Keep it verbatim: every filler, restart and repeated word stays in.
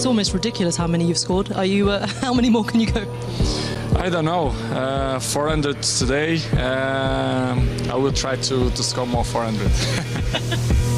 It's almost ridiculous how many you've scored. Are you? Uh, how many more can you go? I don't know. Uh, four hundred today. Uh, I will try to, to score more four hundred.